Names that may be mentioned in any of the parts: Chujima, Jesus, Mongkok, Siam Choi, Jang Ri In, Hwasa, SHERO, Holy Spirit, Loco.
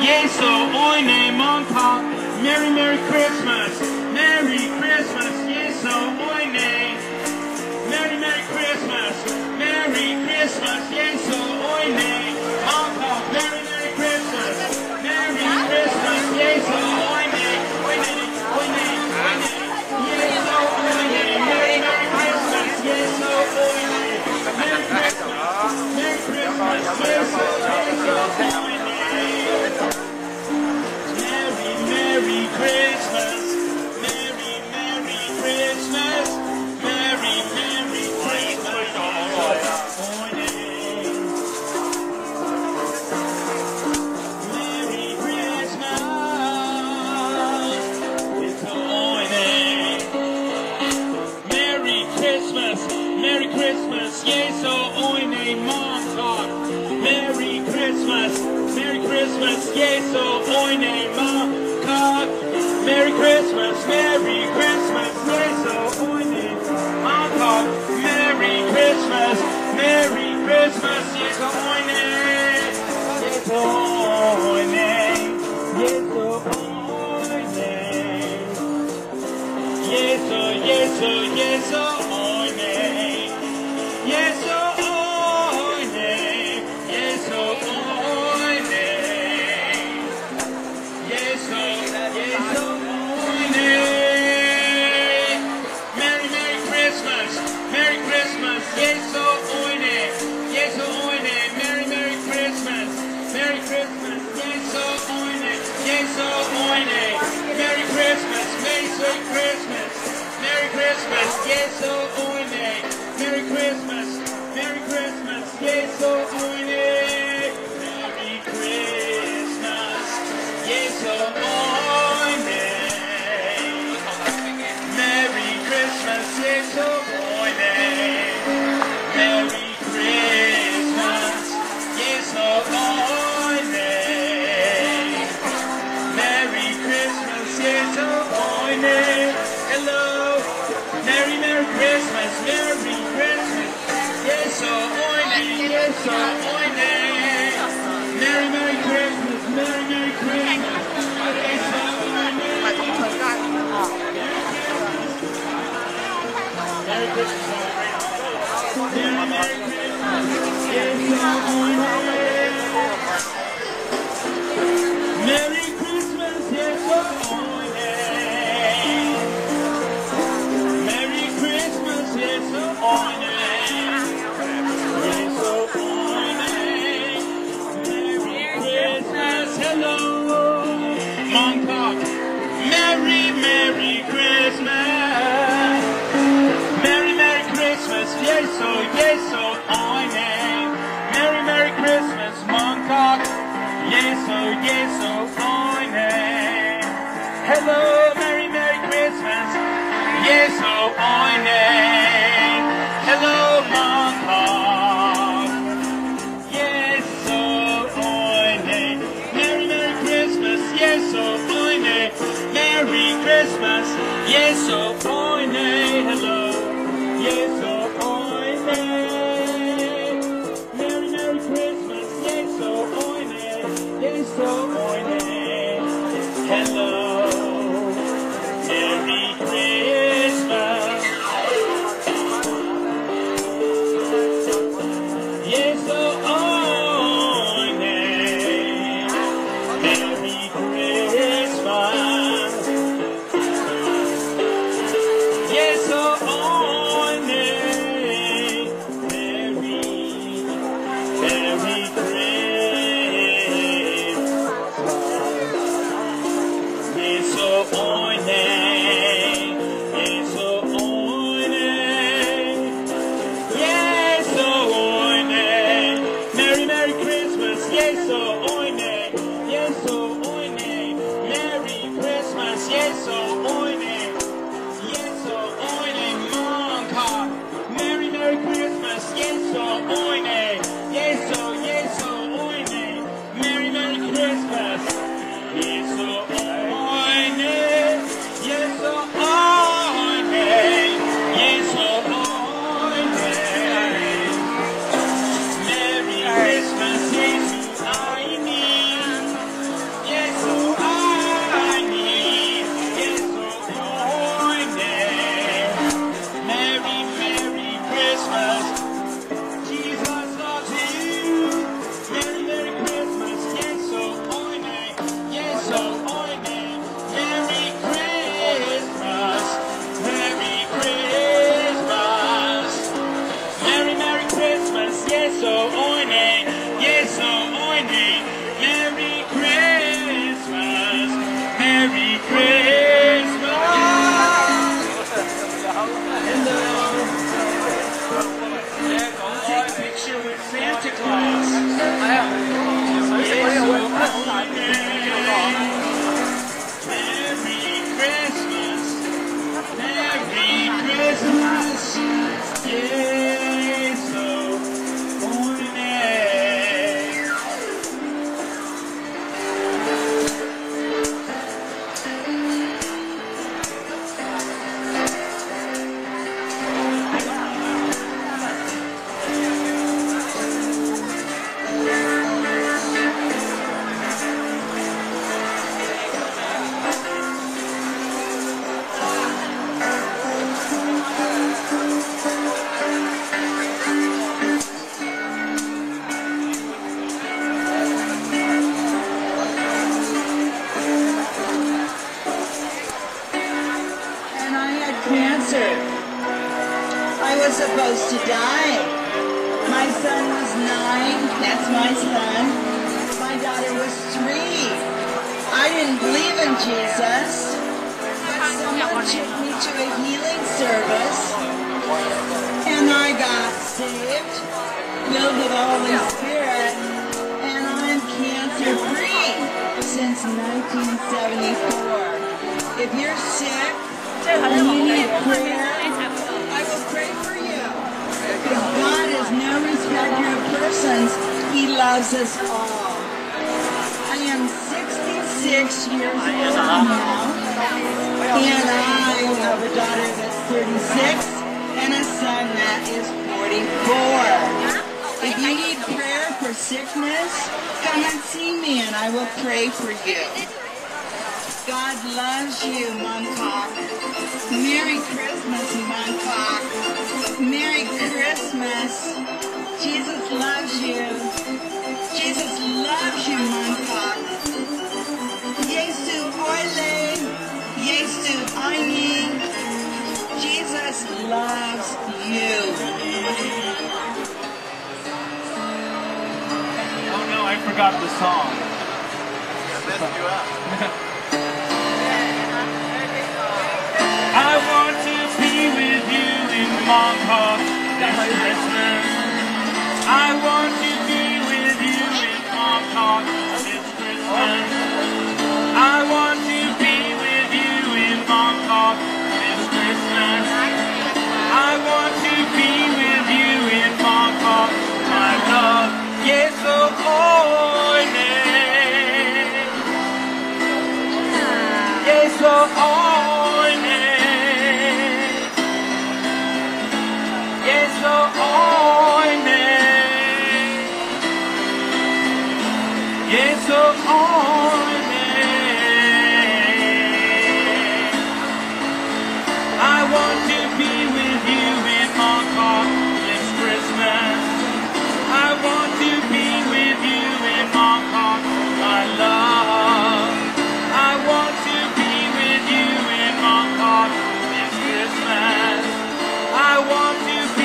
Yay, so oi ne Mongkok. Merry, Merry Christmas. Merry Christmas. Yay, so oi ne. Merry, Merry Christmas. Merry Christmas. Yay, so oi ne Mongkok. Merry, Merry Christmas. Merry Christmas. Yay, so oi ne. Oi ne, oi ne, oi ne. Yay, so oi ne. Merry, Merry Christmas. Yay, so oi ne. Merry Christmas. Merry Christmas. Yay, so oi ne. Merry Christmas, Merry, Merry Christmas, Merry, Merry Christmas, Merry Christmas, it's a oine. Merry Christmas, Merry Christmas, yes, so oine, Mongkok. Merry Christmas, Merry Christmas, yes, so oine, Mongkok. Merry Christmas, Merry Christmas, yes, so oine, Mongkok. Merry Christmas, Merry Christmas, yes, so oine, yes, so oine, yes, so oine, yes, so, yes, so, yes, so oine, yes, so oine, yes, so oine, yes, so. Yes, oine. Merry, Merry Christmas. Merry Christmas. Yes, oine. Yes, oine. Merry, Merry Christmas. Merry Christmas. Yes, oine. Yes, oine. Merry Christmas. Merry Christmas. Merry Christmas. Yes, oine. Merry Christmas. Merry Christmas. Yes, oine. Merry Christmas. Yes, oine. Yes, so oine. Merry Christmas. Yes, so oine. Merry Christmas. Yes, so oine. Hello. Merry, Merry Christmas. Merry Christmas. Yes, so oine. Yes, so oine. Merry, Merry Christmas. Merry, Merry Christmas. Okay, so oine. Merry Christmas. Merry, Merry Christmas. Yes, so oine. Merry Christmas. Yes, so oine. Merry Christmas. Yes, so oine. Yes, so oine. Merry Christmas. Hello, Mongkok. Merry, Merry Christmas. Yes, so, yes, so oine. Merry, Merry Christmas, Mongkok. Yes, so, yes, so oine. Hello, Merry, Merry Christmas. Yes, so oine. Hello, Mongkok. Yes, so oine. Merry, Merry Christmas. Yes, so oine. Merry Christmas. Yes, so oine. Hello. Yes, so so oine. Hello, Merry Christmas. Yes, so oine. Merry Christmas. Yes, so oine. Merry, Merry Christmas. Yes, so oine. Yes, so oine, Mongkok. Merry, Merry Christmas. Yes, so oine. Yes, so, yes, so oine. Merry, Merry Christmas. Yes, so oine. Yes, so oine. Yes, so oine. Merry Christmas. Yes, so oine. supposed to die. My son was 9, that's my son. My daughter was 3. I didn't believe in Jesus, but someone took me to a healing service, and I got saved, filled with the Holy Spirit, and I'm cancer-free since 1974. If you're sick and you need prayer, I will pray for you. Because God is no respecter of persons. He loves us all. I am 66 years old now, and I have a daughter that's 36 and a son that is 44. If you need prayer for sickness, come and see me and I will pray for you. God loves you, Mongkok. Merry Christmas, Mongkok. Merry Christmas. Jesus loves you. Jesus loves you, Mongkok. Yesu Oile, Yesu Aini. Jesus loves you. Oh no, I forgot the song. I messed you up. I want to be with you in Mongkok this Christmas. I want to be with you in Mongkok this Christmas. I want to be with you in Mongkok this Christmas. I want to be with you in Mongkok, my love. Yes, oh, yeah. Yes, oh, Yesu Oine. I want to be with you in Mongkok this Christmas. I want to be with you in Mongkok, my love. I want to be with you in Mongkok this Christmas. I want to be with you in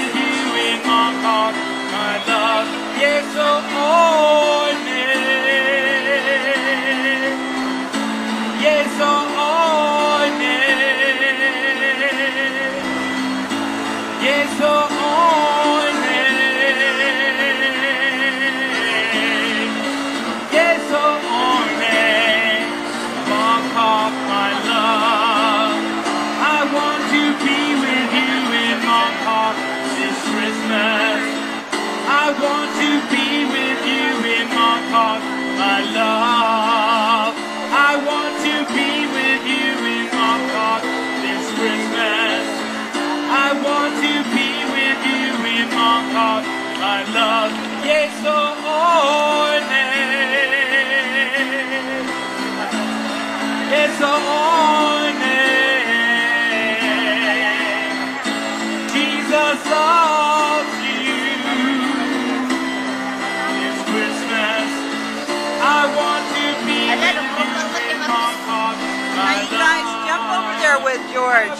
Mongkok, my love. Yesu Oine. Yes, oh, yeah. Yes, oh, yeah. Yes, oh, yeah. Mongkok, my love. I want to be with you in Mongkok this Christmas. I want to be with you in Mongkok, my love. I want to be with you in Mongkok this Christmas. I want to be with you in Mongkok, my love. Yes, oh, yeah. Yes, oh, yeah. Jesus loves you this Christmas. I want to be with you. Now you guys jump over there with George.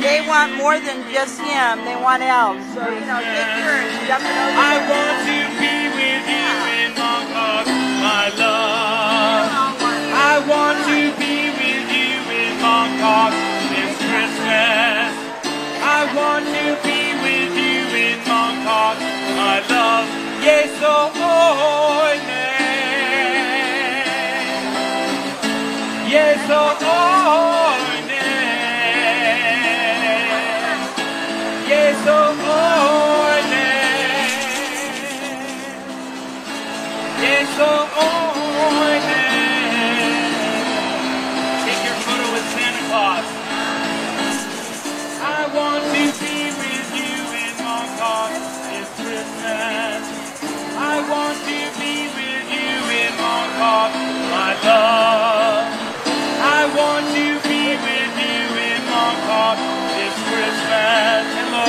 They want more than just him. They want else. So, you know, get yours. Jump it over there. I want to be with you in Mongkok, my love. I want to be with you in Mongkok this Christmas. I want to be with you in Mongkok, my love. Yes, oh, oh, yes, oh, oh, yeah. Yes, oh, oh, yeah. Yes, oh, oh, yeah. Take your photo with Santa Claus. I want to be with you in Mongkok this Christmas. I want to be with you in Mongkok, my love. I want to be with you in Mongkok this Christmas. Hello.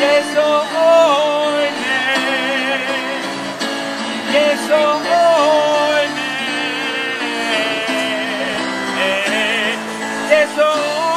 Yes, oh, oh, yeah. Yes, oh, oh, yeah. Yes, oh, oh, yeah.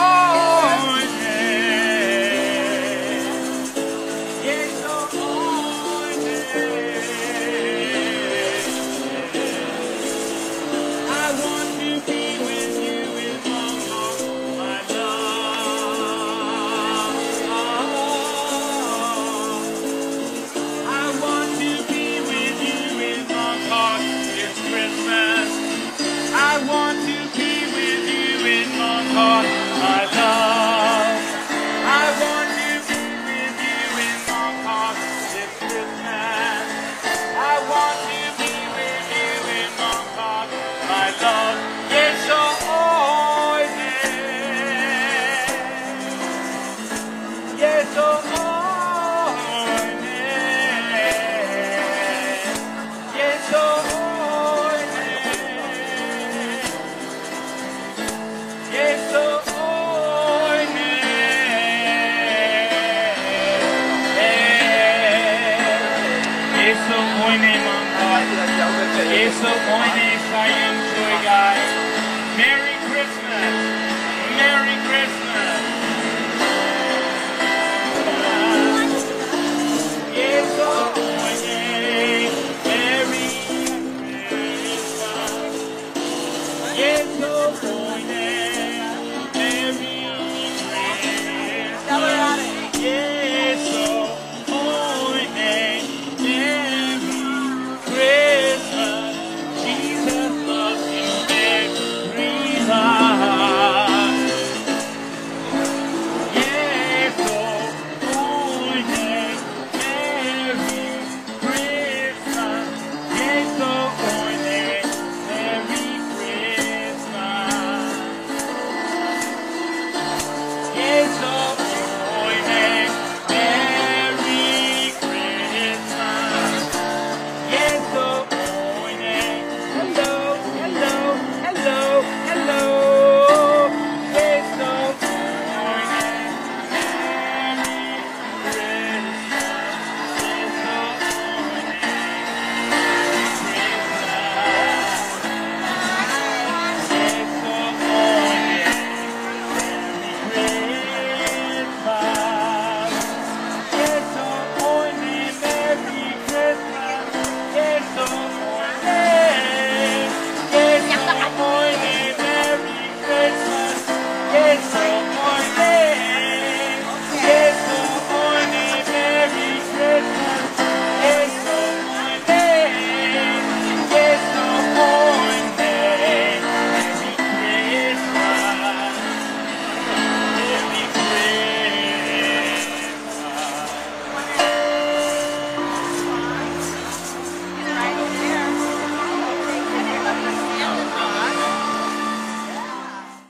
It's the Chinese Siam Choi guy. Merry Christmas! Merry Christmas!